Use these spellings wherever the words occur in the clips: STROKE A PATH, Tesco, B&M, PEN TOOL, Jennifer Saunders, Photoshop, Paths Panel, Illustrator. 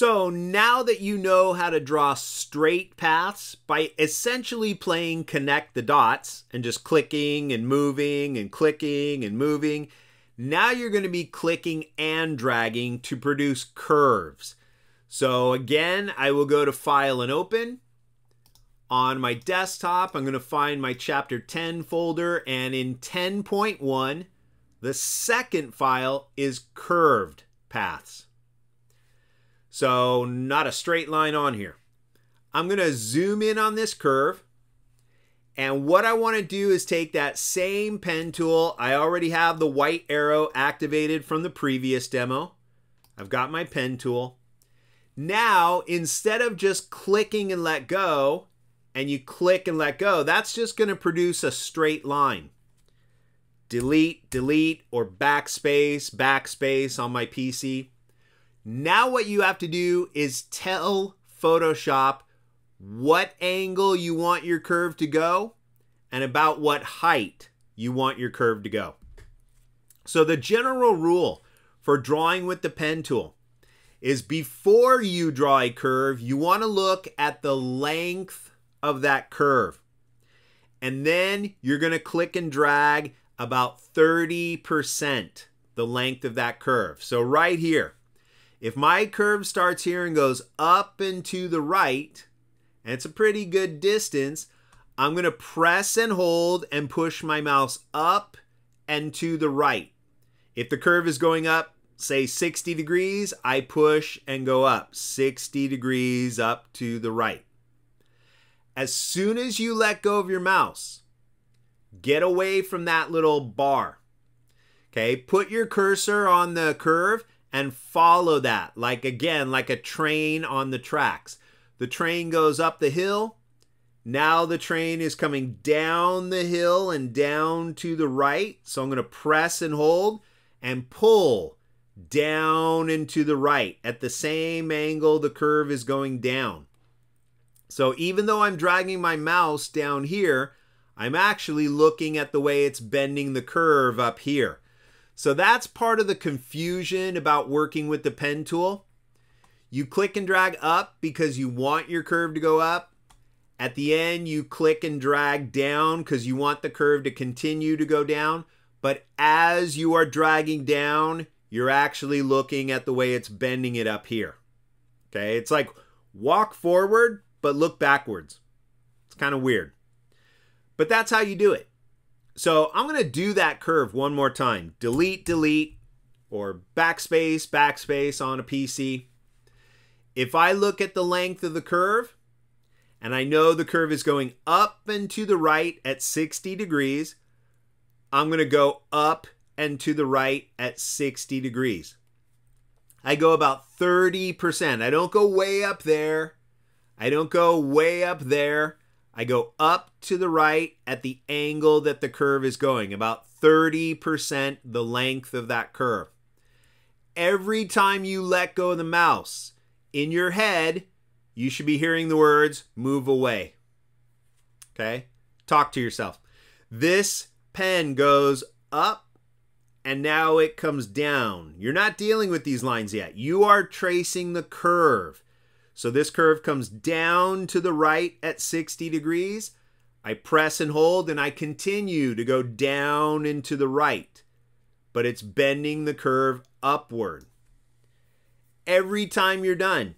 So now that you know how to draw straight paths by essentially playing connect the dots and just clicking and moving and clicking and moving, now you're going to be clicking and dragging to produce curves. So again, I will go to File and Open. On my desktop, I'm going to find my Chapter 10 folder, and in 10.1, the second file is curved paths. So not a straight line on here. I'm going to zoom in on this curve. And what I want to do is take that same pen tool. I already have the white arrow activated from the previous demo. I've got my pen tool. Now, instead of just clicking and let go, and you click and let go, that's just going to produce a straight line. Delete, delete, or backspace, backspace on my PC. Now what you have to do is tell Photoshop what angle you want your curve to go and about what height you want your curve to go. So the general rule for drawing with the pen tool is before you draw a curve, you want to look at the length of that curve. And then you're going to click and drag about 30% the length of that curve. So right here, if my curve starts here and goes up and to the right, and it's a pretty good distance, I'm going to press and hold and push my mouse up and to the right. If the curve is going up, say 60 degrees, I push and go up 60 degrees up to the right. As soon as you let go of your mouse, get away from that little bar. Okay, put your cursor on the curve and follow that, like again, like a train on the tracks. The train goes up the hill. Now the train is coming down the hill and down to the right. So I'm going to press and hold and pull down and to the right at the same angle the curve is going down. So even though I'm dragging my mouse down here, I'm actually looking at the way it's bending the curve up here. So that's part of the confusion about working with the pen tool. You click and drag up because you want your curve to go up. At the end, you click and drag down because you want the curve to continue to go down. But as you are dragging down, you're actually looking at the way it's bending it up here. Okay, it's like walk forward, but look backwards. It's kind of weird. But that's how you do it. So I'm going to do that curve one more time. Delete, delete, or backspace, backspace on a PC. If I look at the length of the curve, and I know the curve is going up and to the right at 60 degrees, I'm going to go up and to the right at 60 degrees. I go about 30%. I don't go way up there. I don't go way up there. I go up to the right at the angle that the curve is going, about 30% the length of that curve. Every time you let go of the mouse, in your head, you should be hearing the words, move away. Okay? Talk to yourself. This pen goes up and now it comes down. You're not dealing with these lines yet. You are tracing the curve. So this curve comes down to the right at 60 degrees. I press and hold and I continue to go down and to the right, but it's bending the curve upward. Every time you're done,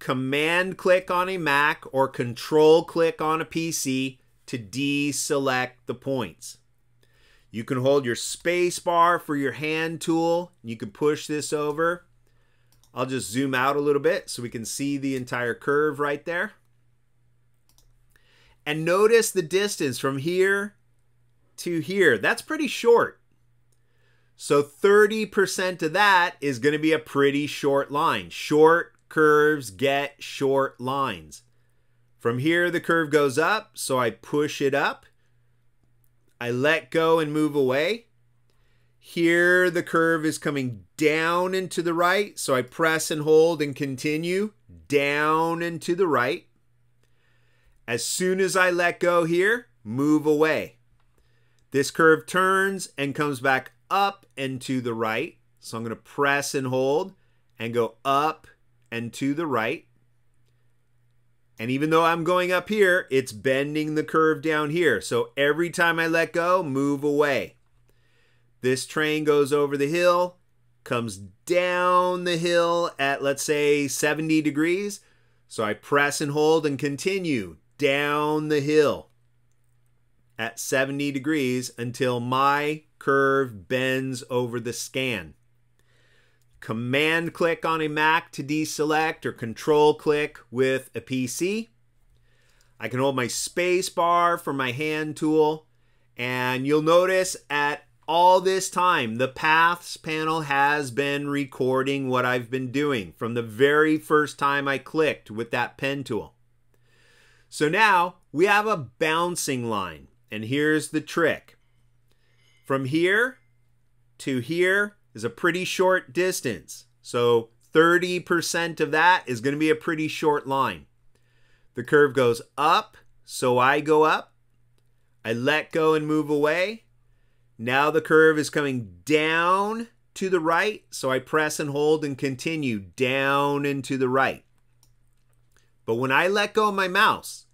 command click on a Mac or control click on a PC to deselect the points. You can hold your space bar for your hand tool. You can push this over. I'll just zoom out a little bit so we can see the entire curve right there. And notice the distance from here to here. That's pretty short. So 30% of that is going to be a pretty short line. Short curves get short lines. From here, the curve goes up, so I push it up. I let go and move away. Here, the curve is coming down and to the right, so I press and hold and continue down and to the right. As soon as I let go here, move away. This curve turns and comes back up and to the right, so I'm going to press and hold and go up and to the right. And even though I'm going up here, it's bending the curve down here. So every time I let go, move away. This train goes over the hill, comes down the hill at, let's say, 70 degrees. So I press and hold and continue down the hill at 70 degrees until my curve bends over the scan. Command click on a Mac to deselect, or control click with a PC. I can hold my space bar for my hand tool, and you'll notice at all this time the Paths panel has been recording what I've been doing from the very first time I clicked with that pen tool. So now we have a bouncing line, and here's the trick. From here to here is a pretty short distance. So 30% of that is going to be a pretty short line. The curve goes up, so I go up. I let go and move away. Now the curve is coming down to the right, so I press and hold and continue down and to the right. But when I let go of my mouse,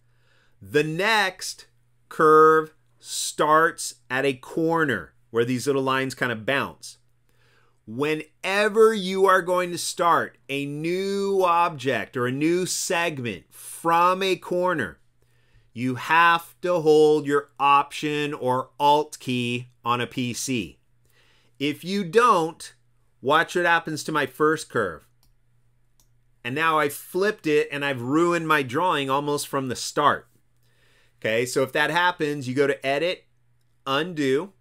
the next curve starts at a corner where these little lines kind of bounce. Whenever you are going to start a new object or a new segment from a corner, you have to hold your Option or Alt key on a PC. If you don't, watch what happens to my first curve. And now I flipped it and I've ruined my drawing almost from the start. Okay, so if that happens, you go to Edit, Undo.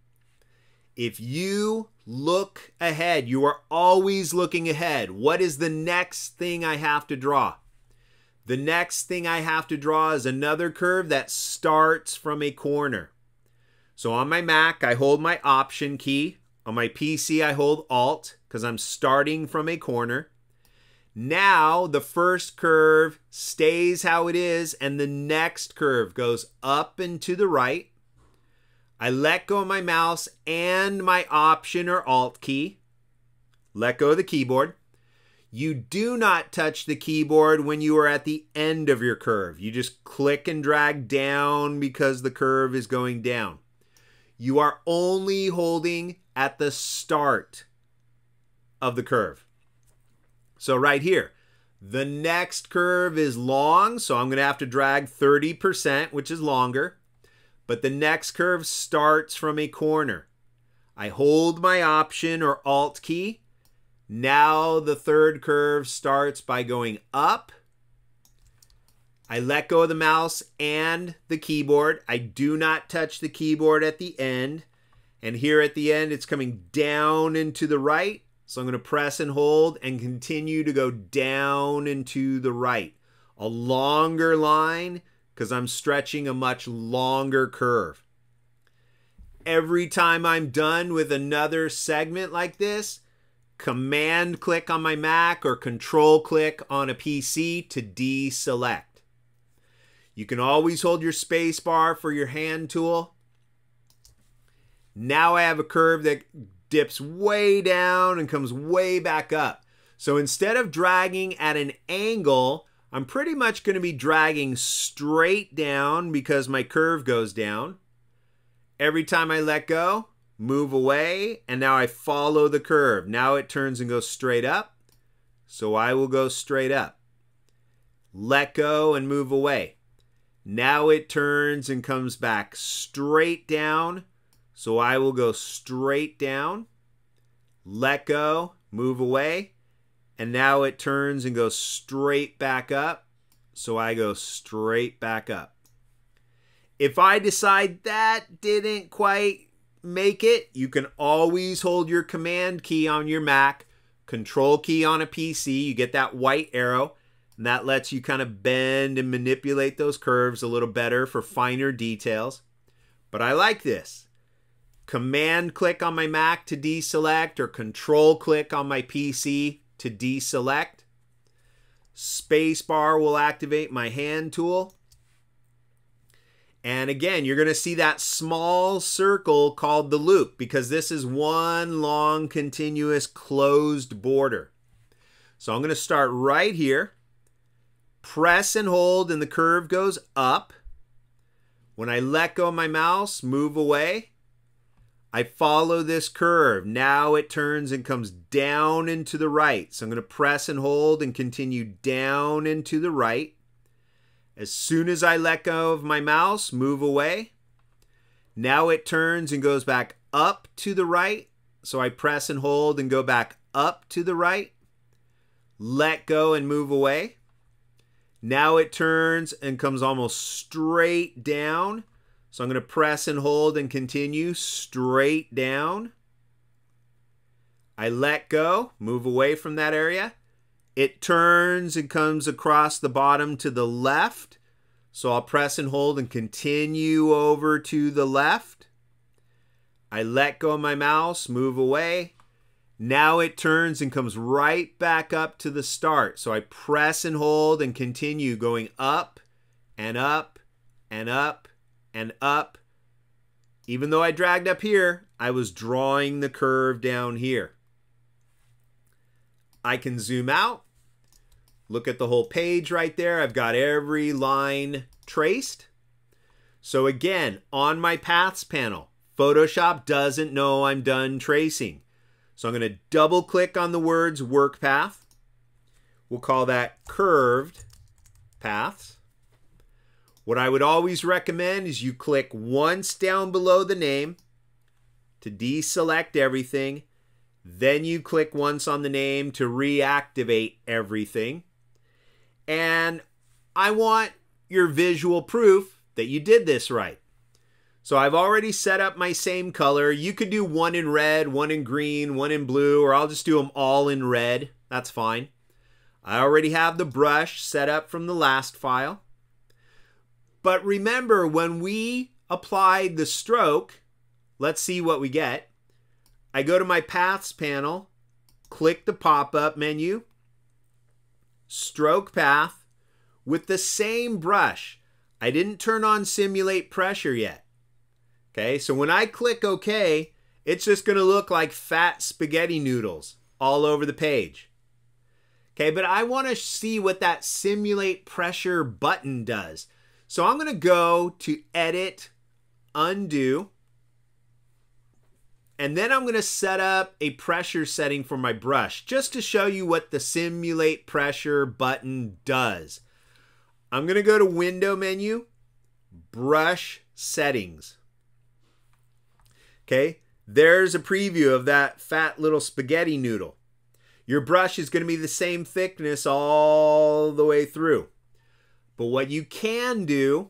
If you look ahead, you are always looking ahead. What is the next thing I have to draw? The next thing I have to draw is another curve that starts from a corner. So on my Mac, I hold my Option key. On my PC, I hold Alt because I'm starting from a corner. Now the first curve stays how it is, and the next curve goes up and to the right. I let go of my mouse and my Option or Alt key. Let go of the keyboard. You do not touch the keyboard when you are at the end of your curve. You just click and drag down because the curve is going down. You are only holding at the start of the curve. So right here, the next curve is long, so I'm going to have to drag 30%, which is longer. But the next curve starts from a corner. I hold my Option or Alt key. Now the third curve starts by going up. I let go of the mouse and the keyboard. I do not touch the keyboard at the end. And here at the end, it's coming down and to the right. So I'm going to press and hold and continue to go down and to the right. A longer line, because I'm stretching a much longer curve. Every time I'm done with another segment like this, command click on my Mac or control click on a PC to deselect. You can always hold your space bar for your hand tool. Now I have a curve that dips way down and comes way back up. So instead of dragging at an angle, I'm pretty much going to be dragging straight down because my curve goes down. Every time I let go, move away, and now I follow the curve. Now it turns and goes straight up, so I will go straight up. Let go and move away. Now it turns and comes back straight down, so I will go straight down. Let go, move away. And now it turns and goes straight back up. So I go straight back up. If I decide that didn't quite make it, you can always hold your command key on your Mac, control key on a PC. You get that white arrow, and that lets you kind of bend and manipulate those curves a little better for finer details. But I like this. Command click on my Mac to deselect, or control click on my PC to deselect. Spacebar will activate my hand tool. And again, you're going to see that small circle called the loop because this is one long continuous closed border. So I'm going to start right here, press and hold, and the curve goes up. When I let go of my mouse, move away, I follow this curve. Now it turns and comes down and to the right. So I'm going to press and hold and continue down and to the right. As soon as I let go of my mouse, move away. Now it turns and goes back up to the right. So I press and hold and go back up to the right. Let go and move away. Now it turns and comes almost straight down. So I'm going to press and hold and continue straight down. I let go, move away from that area. It turns and comes across the bottom to the left. So I'll press and hold and continue over to the left. I let go of my mouse, move away. Now it turns and comes right back up to the start. So I press and hold and continue going up and up and up and up. Even though I dragged up here, I was drawing the curve down here. I can zoom out, look at the whole page right there. I've got every line traced. So again, on my Paths panel, Photoshop doesn't know I'm done tracing. So I'm going to double click on the words work path. We'll call that curved paths. What I would always recommend is you click once down below the name to deselect everything. Then you click once on the name to reactivate everything. And I want your visual proof that you did this right. So I've already set up my same color. You could do one in red, one in green, one in blue, or I'll just do them all in red. That's fine. I already have the brush set up from the last file. But remember, when we applied the stroke, let's see what we get. I go to my Paths panel, click the pop-up menu, stroke path with the same brush. I didn't turn on simulate pressure yet. Okay, so when I click OK, it's just going to look like fat spaghetti noodles all over the page. Okay, but I want to see what that simulate pressure button does. So I'm going to go to Edit, Undo, and then I'm going to set up a pressure setting for my brush just to show you what the simulate pressure button does. I'm going to go to Window menu, Brush Settings. Okay, there's a preview of that fat little spaghetti noodle. Your brush is going to be the same thickness all the way through. But what you can do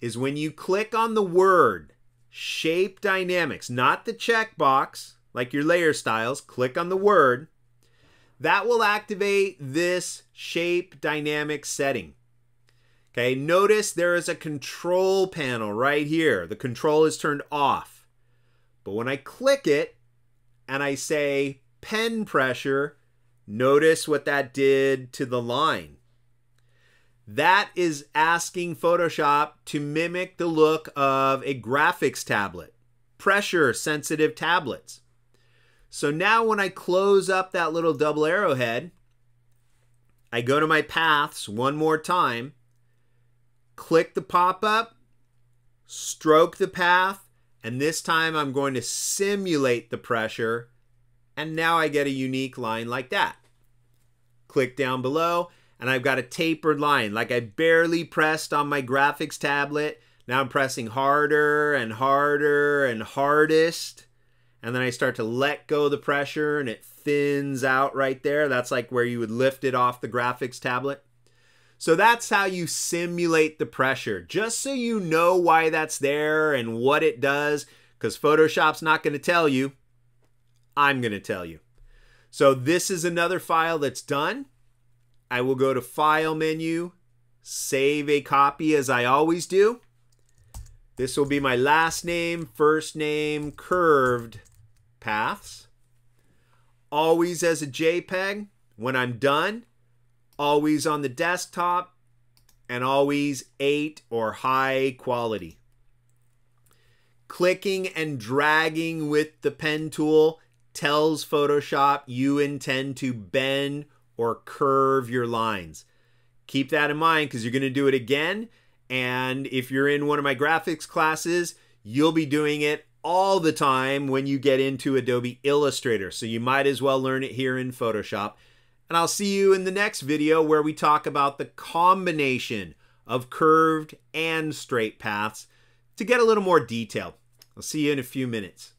is when you click on the word Shape Dynamics, not the checkbox, like your layer styles, click on the word, that will activate this Shape Dynamics setting. Okay, notice there is a control panel right here. The control is turned off. But when I click it and I say pen pressure, notice what that did to the line. That is asking Photoshop to mimic the look of a graphics tablet, pressure sensitive tablets. So now when I close up that little double arrowhead, I go to my paths one more time, click the pop-up, stroke the path, and this time I'm going to simulate the pressure, and now I get a unique line like that. Click down below, and I've got a tapered line, like I barely pressed on my graphics tablet. Now I'm pressing harder and harder and hardest, and then I start to let go of the pressure, and it thins out right there. That's like where you would lift it off the graphics tablet. So that's how you simulate the pressure, just so you know why that's there and what it does, because Photoshop's not going to tell you. I'm going to tell you. So this is another file that's done. I will go to File menu, Save a Copy as I always do. This will be my last name, first name, curved paths. Always as a JPEG. When I'm done, always on the desktop, and always 8 or high quality. Clicking and dragging with the pen tool tells Photoshop you intend to bend or curve your lines. Keep that in mind because you're going to do it again. And if you're in one of my graphics classes, you'll be doing it all the time when you get into Adobe Illustrator. So you might as well learn it here in Photoshop. And I'll see you in the next video where we talk about the combination of curved and straight paths to get a little more detail. I'll see you in a few minutes.